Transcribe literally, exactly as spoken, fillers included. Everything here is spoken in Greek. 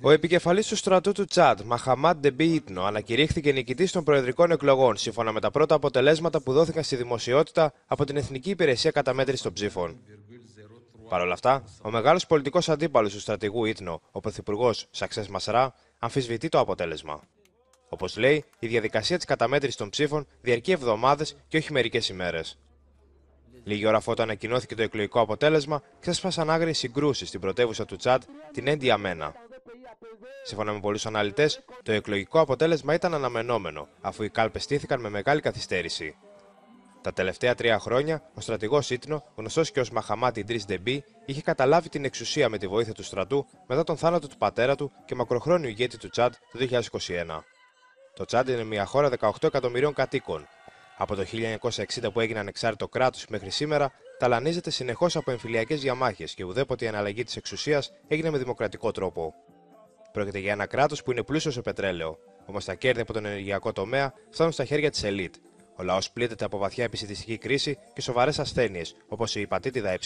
Ο επικεφαλής του στρατού του Τσάντ, Μαχαμάτ Ντεμπί Ίτνο, ανακηρύχθηκε νικητής των προεδρικών εκλογών, σύμφωνα με τα πρώτα αποτελέσματα που δόθηκαν στη δημοσιότητα από την Εθνική Υπηρεσία Καταμέτρησης των Ψήφων. Παρ' όλα αυτά, ο μεγάλος πολιτικός αντίπαλος του στρατηγού Ίτνο, ο πρωθυπουργός Σαξές Μασαρά, αμφισβητεί το αποτέλεσμα. Όπως λέει, η διαδικασία της καταμέτρησης των ψήφων διαρκεί εβδομάδες και όχι μερικές ημέρες. Λίγη ώρα αφού ανακοινώθηκε το εκλογικό αποτέλεσμα, ξέσπασαν άγριες συγκρούσεις στην πρωτεύουσα του Τσάντ, την Έντιαμενα. Σύμφωνα με πολλούς αναλυτές, το εκλογικό αποτέλεσμα ήταν αναμενόμενο, αφού οι κάλπες στήθηκαν με μεγάλη καθυστέρηση. Τα τελευταία τρία χρόνια, ο στρατηγός Ίτνο, γνωστός και ως Μαχαμάτ Ιντρίς Ντεμπί, είχε καταλάβει την εξουσία με τη βοήθεια του στρατού μετά τον θάνατο του πατέρα του και μακροχρόνιου ηγέτη του Τσάντ το δύο χιλιάδες είκοσι ένα. Το Τσάντ είναι μια χώρα δεκαοκτώ εκατομμυρίων κατοίκων. Από το χίλια εννιακόσια εξήντα που έγινε ανεξάρτητο κράτος μέχρι σήμερα, ταλανίζεται συνεχώς από εμφυλιακές διαμάχες και ουδέποτε η αναλλαγή της εξουσίας έγινε με δημοκρατικό τρόπο. Πρόκειται για ένα κράτος που είναι πλούσιο σε πετρέλαιο, όμως τα κέρδη από τον ενεργειακό τομέα φτάνουν στα χέρια της ελίτ. Ο λαός πλήττεται από βαθιά επισιτιστική κρίση και σοβαρές ασθένειες, όπως η υπατίτιδα ε.